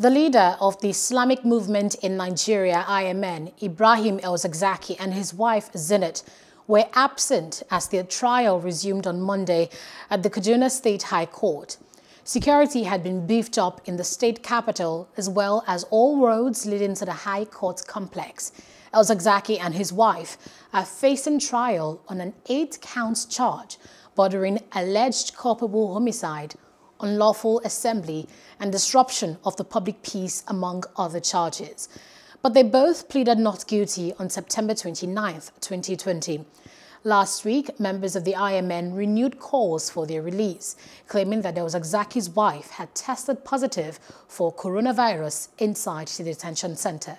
The leader of the Islamic Movement in Nigeria, IMN, Ibrahim El-Zakzaky, and his wife, Zinat, were absent as their trial resumed on Monday at the Kaduna State High Court. Security had been beefed up in the state capital, as well as all roads leading to the High Court complex. El-Zakzaky and his wife are facing trial on an 8-count charge bordering alleged culpable homicide, unlawful assembly and disruption of the public peace, among other charges. But they both pleaded not guilty on September 29, 2020. Last week, members of the IMN renewed calls for their release, claiming that El-Zakzaky's wife had tested positive for coronavirus inside the detention center.